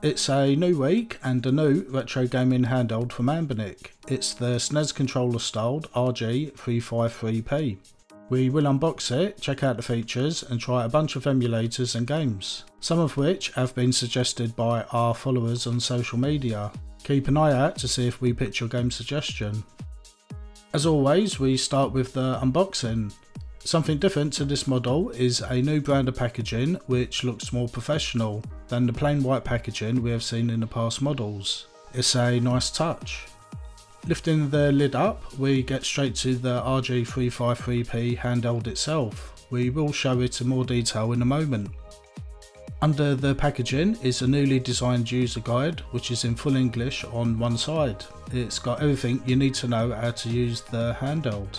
It's a new week and a new retro gaming handheld from Anbernic. It's the SNES controller styled RG353P. We will unbox it, check out the features and try a bunch of emulators and games, some of which have been suggested by our followers on social media. Keep an eye out to see if we pick your game suggestion. As always, we start with the unboxing. Something different to this model is a new brand of packaging which looks more professional than the plain white packaging we have seen in the past models. It's a nice touch. Lifting the lid up, we get straight to the RG353P handheld itself. We will show it in more detail in a moment. Under the packaging is a newly designed user guide which is in full English on one side. It's got everything you need to know how to use the handheld.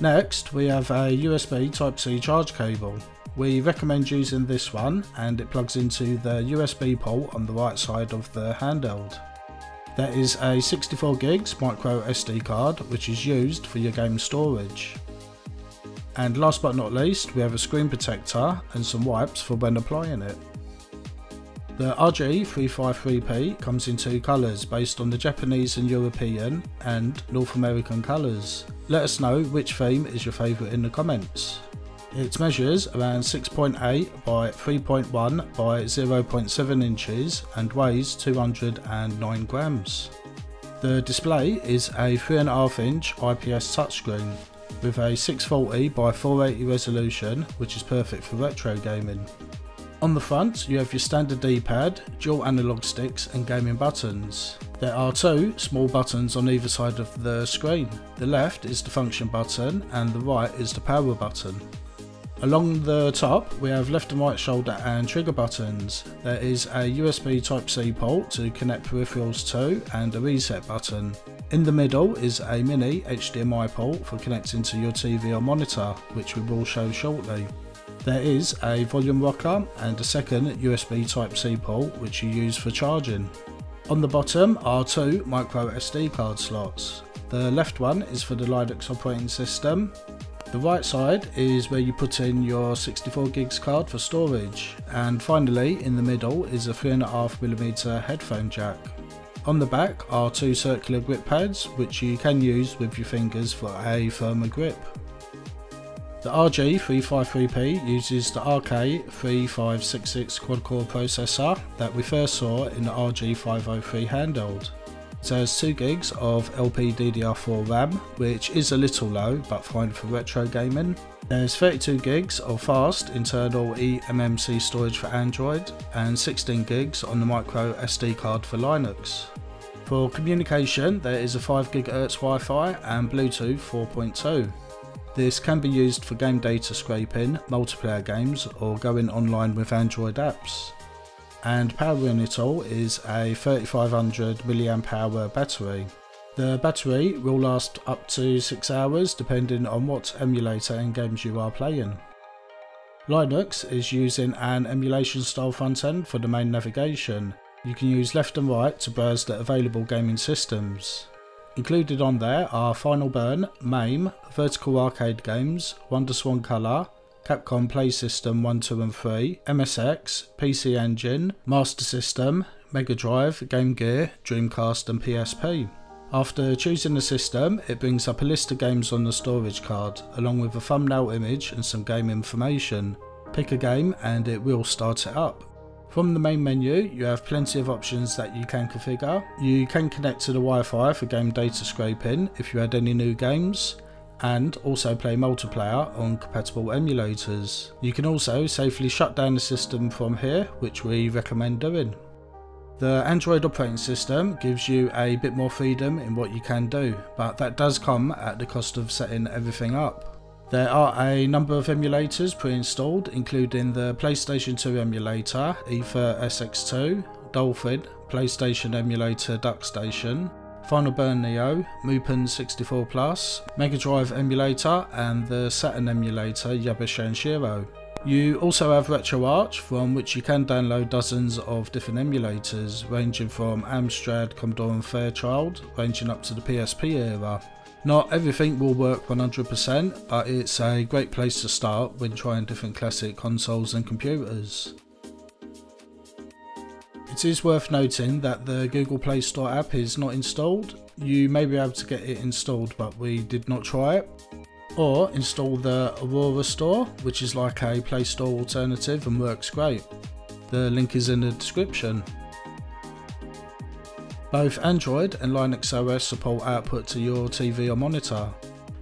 Next we have a USB Type-C charge cable. We recommend using this one and it plugs into the USB port on the right side of the handheld. There is a 64 gigs micro SD card which is used for your game storage. And last but not least we have a screen protector and some wipes for when applying it. The RG353P comes in two colours based on the Japanese and European and North American colours. Let us know which theme is your favourite in the comments. It measures around 6.8 by 3.1 by 0.7 inches and weighs 209 grams. The display is a 3.5 inch IPS touchscreen with a 640 by 480 resolution which is perfect for retro gaming. On the front you have your standard D-pad, dual analog sticks and gaming buttons. There are two small buttons on either side of the screen. The left is the function button and the right is the power button. Along the top we have left and right shoulder and trigger buttons. There is a USB Type-C port to connect peripherals to and a reset button. In the middle is a mini HDMI port for connecting to your TV or monitor, which we will show shortly. There is a volume rocker and a second USB Type-C port which you use for charging. On the bottom are two micro SD card slots. The left one is for the Linux operating system. The right side is where you put in your 64 gigs card for storage. And finally in the middle is a 3.5mm headphone jack. On the back are two circular grip pads which you can use with your fingers for a firmer grip. The RG353P uses the RK3566 quad-core processor that we first saw in the RG503 handheld. It has 2 gigs of LPDDR4 RAM, which is a little low but fine for retro gaming. There's 32 gigs of fast internal eMMC storage for Android and 16 gigs on the micro SD card for Linux. For communication there is a 5 GHz Wi-Fi and Bluetooth 4.2. This can be used for game data scraping, multiplayer games or going online with Android apps. And powering it all is a 3500mAh battery. The battery will last up to 6 hours depending on what emulator and games you are playing. Linux is using an emulation style front end for the main navigation. You can use left and right to browse the available gaming systems. Included on there are Final Burn, MAME, Vertical Arcade Games, WonderSwan Color, Capcom Play System 1, 2 and 3, MSX, PC Engine, Master System, Mega Drive, Game Gear, Dreamcast and PSP. After choosing the system, it brings up a list of games on the storage card, along with a thumbnail image and some game information. Pick a game and it will start it up. From the main menu you have plenty of options that you can configure. You can connect to the Wi-Fi for game data scraping if you add any new games and also play multiplayer on compatible emulators. You can also safely shut down the system from here, which we recommend doing. The Android operating system gives you a bit more freedom in what you can do, but that does come at the cost of setting everything up. There are a number of emulators pre-installed, including the PlayStation 2 emulator AetherSX2, Dolphin, PlayStation emulator Duckstation, Final Burn Neo, Mupen64Plus, Mega Drive emulator and the Saturn emulator Yabauseo. You also have Retroarch, from which you can download dozens of different emulators ranging from Amstrad, Commodore and Fairchild, ranging up to the PSP era. Not everything will work 100%, but it's a great place to start when trying different classic consoles and computers. It is worth noting that the Google Play Store app is not installed. You may be able to get it installed, but we did not try it. Or install the Aurora Store, which is like a Play Store alternative and works great. The link is in the description. Both Android and Linux OS support output to your TV or monitor.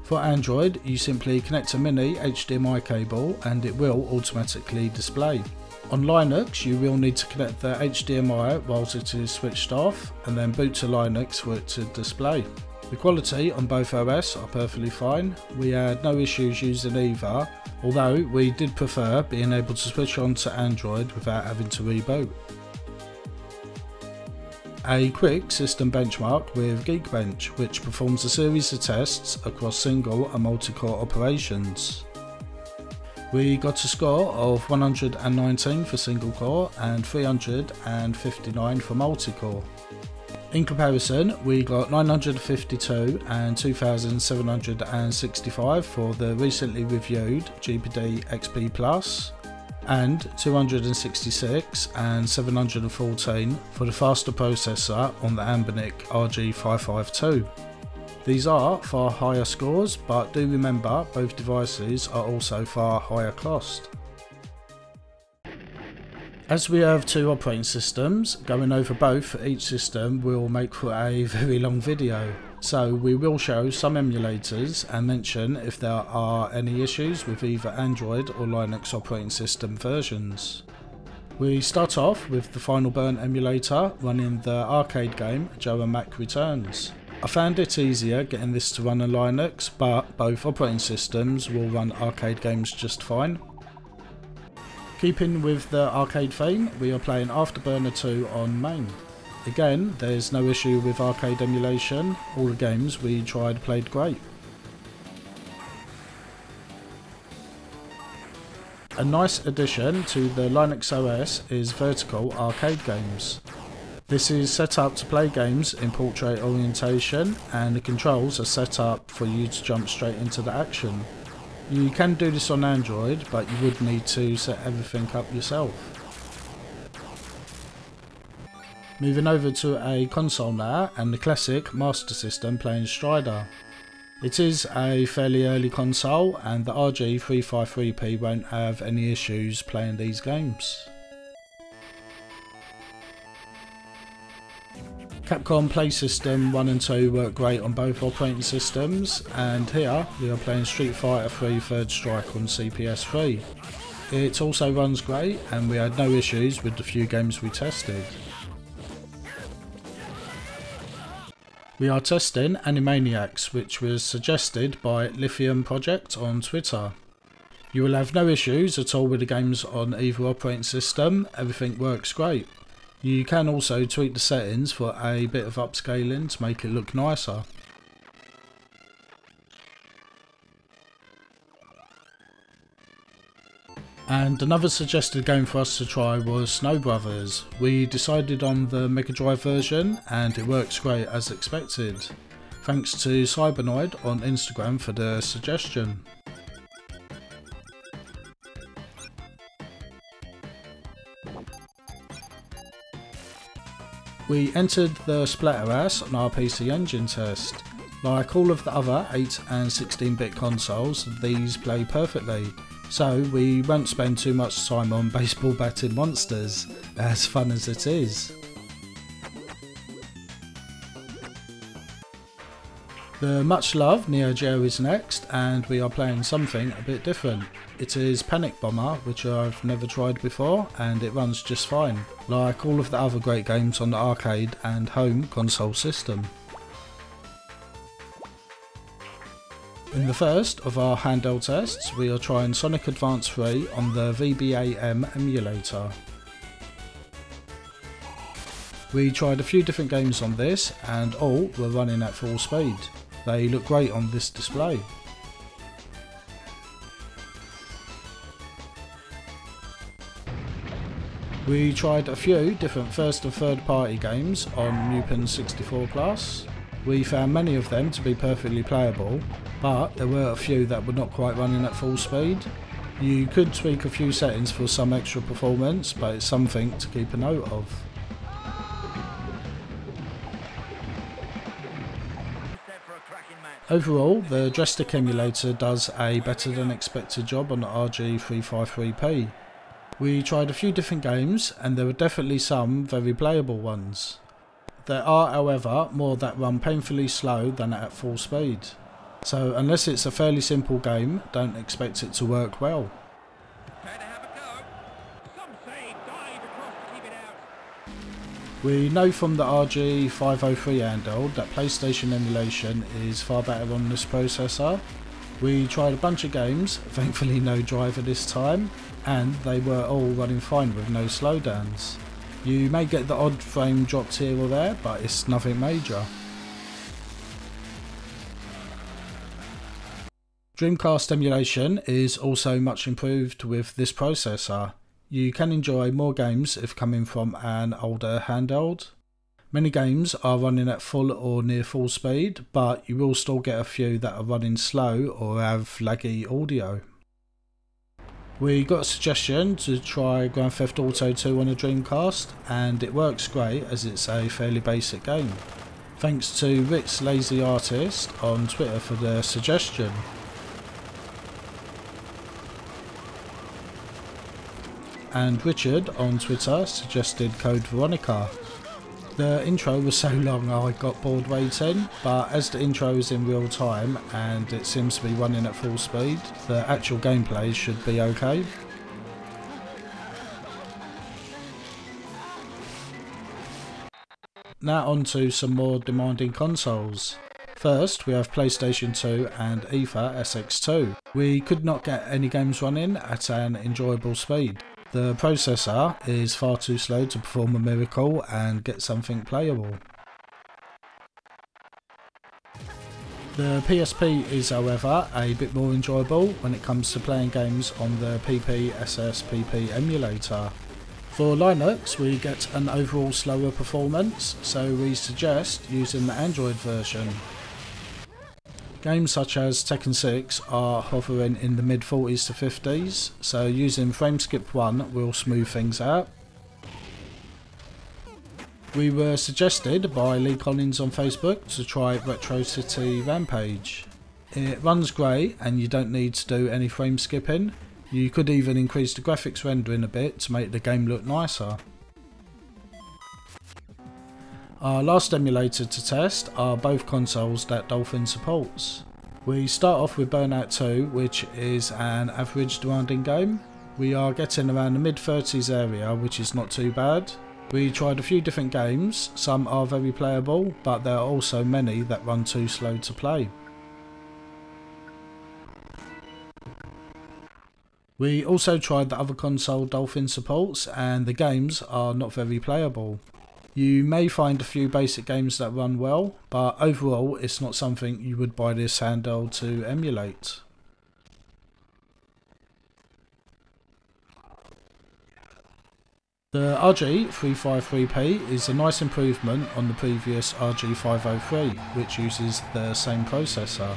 For Android, you simply connect a mini HDMI cable and it will automatically display. On Linux, you will need to connect the HDMI whilst it is switched off and then boot to Linux for it to display. The quality on both OS are perfectly fine. We had no issues using either, although we did prefer being able to switch on to Android without having to reboot. A quick system benchmark with Geekbench, which performs a series of tests across single and multi-core operations. We got a score of 119 for single core and 359 for multi-core. In comparison, we got 952 and 2,765 for the recently reviewed GPD XP Plus, and 266 and 714 for the faster processor on the Anbernic RG552. These are far higher scores, but do remember both devices are also far higher cost. As we have two operating systems, going over both for each system will make for a very long video, so we will show some emulators and mention if there are any issues with either Android or Linux operating system versions. We start off with the Final Burn emulator running the arcade game Joe and Mac Returns. I found it easier getting this to run on Linux, but both operating systems will run arcade games just fine. Keeping with the arcade theme, we are playing Afterburner 2 on MAME. Again, there's no issue with arcade emulation, all the games we tried played great. A nice addition to the Linux OS is vertical arcade games. This is set up to play games in portrait orientation, and the controls are set up for you to jump straight into the action. You can do this on Android, but you would need to set everything up yourself. Moving over to a console now, and the classic Master System playing Strider. It is a fairly early console, and the RG353P won't have any issues playing these games. Capcom Play System 1 and 2 work great on both operating systems, and here we are playing Street Fighter 3 Third Strike on CPS3. It also runs great, and we had no issues with the few games we tested. We are testing Animaniacs, which was suggested by Lithium Project on Twitter. You will have no issues at all with the games on either operating system, everything works great. You can also tweak the settings for a bit of upscaling to make it look nicer. And another suggested game for us to try was Snow Brothers. We decided on the Mega Drive version and it works great as expected. Thanks to Cybernoid on Instagram for the suggestion. We entered the Splatterhouse on our PC Engine test. Like all of the other 8 and 16-bit consoles, these play perfectly, so we won't spend too much time on baseball batting monsters, as fun as it is. The much-loved Neo Geo is next, and we are playing something a bit different. It is Panic Bomber, which I've never tried before, and it runs just fine, like all of the other great games on the arcade and home console system. In the first of our handheld tests, we are trying Sonic Advance 3 on the VBAM emulator. We tried a few different games on this, and all were running at full speed. They look great on this display. We tried a few different first and third party games on Mupen64Plus. We found many of them to be perfectly playable, but there were a few that were not quite running at full speed. You could tweak a few settings for some extra performance, but it's something to keep a note of. Overall, the joystick emulator does a better than expected job on the RG353P. We tried a few different games and there were definitely some very playable ones. There are, however, more that run painfully slow than at full speed. So unless it's a fairly simple game, don't expect it to work well. We know from the RG503 handheld that PlayStation emulation is far better on this processor. We tried a bunch of games, thankfully no driver this time, and they were all running fine with no slowdowns. You may get the odd frame dropped here or there, but it's nothing major. Dreamcast emulation is also much improved with this processor. You can enjoy more games if coming from an older handheld. Many games are running at full or near full speed, but you will still get a few that are running slow or have laggy audio. We got a suggestion to try Grand Theft Auto 2 on a Dreamcast, and it works great as it's a fairly basic game. Thanks to Rick's Lazy Artist on Twitter for the suggestion. And Richard on Twitter suggested Code Veronica. The intro was so long I got bored waiting, but as the intro is in real time and it seems to be running at full speed, the actual gameplay should be okay. Now on to some more demanding consoles. First, we have PlayStation 2 and AetherSX2. We could not get any games running at an enjoyable speed. The processor is far too slow to perform a miracle and get something playable. The PSP is, however, a bit more enjoyable when it comes to playing games on the PPSSPP emulator. For Linux, we get an overall slower performance, so we suggest using the Android version. Games such as Tekken 6 are hovering in the mid 40s to 50s, so using Frameskip 1 will smooth things out. We were suggested by Lee Collins on Facebook to try Retro City Rampage. It runs great and you don't need to do any frame skipping. You could even increase the graphics rendering a bit to make the game look nicer. Our last emulator to test are both consoles that Dolphin supports. We start off with Burnout 2, which is an average demanding game. We are getting around the mid 30s area, which is not too bad. We tried a few different games, some are very playable, but there are also many that run too slow to play. We also tried the other console Dolphin supports and the games are not very playable. You may find a few basic games that run well, but overall it's not something you would buy this handheld to emulate. The RG353P is a nice improvement on the previous RG503, which uses the same processor.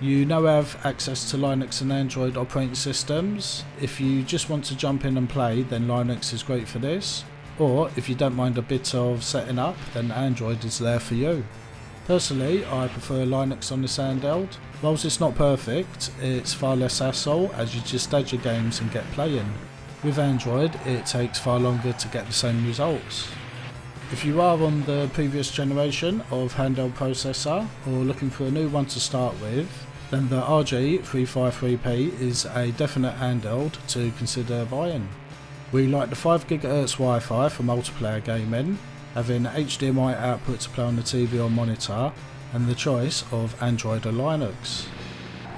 You now have access to Linux and Android operating systems. If you just want to jump in and play, then Linux is great for this. Or if you don't mind a bit of setting up, then Android is there for you. Personally, I prefer Linux on this handheld. Whilst it's not perfect, it's far less hassle as you just add your games and get playing. With Android, it takes far longer to get the same results. If you are on the previous generation of handheld processor or looking for a new one to start with, then the RG353P is a definite handheld to consider buying. We like the 5GHz Wi-Fi for multiplayer gaming, having HDMI output to play on the TV or monitor, and the choice of Android or Linux.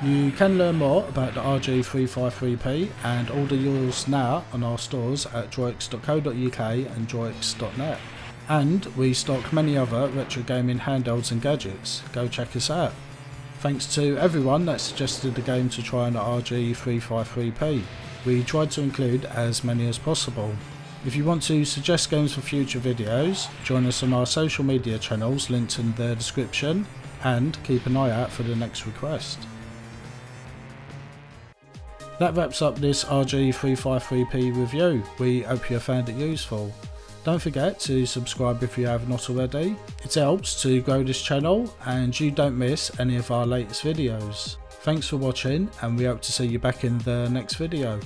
You can learn more about the RG353P and order yours now on our stores at droix.co.uk and droix.net. And we stock many other retro gaming handhelds and gadgets, go check us out. Thanks to everyone that suggested a game to try on the RG353P. We tried to include as many as possible. If you want to suggest games for future videos, join us on our social media channels linked in the description, and keep an eye out for the next request. That wraps up this RG353P review. We hope you found it useful. Don't forget to subscribe if you have not already. It helps to grow this channel and you don't miss any of our latest videos. Thanks for watching and we hope to see you back in the next video.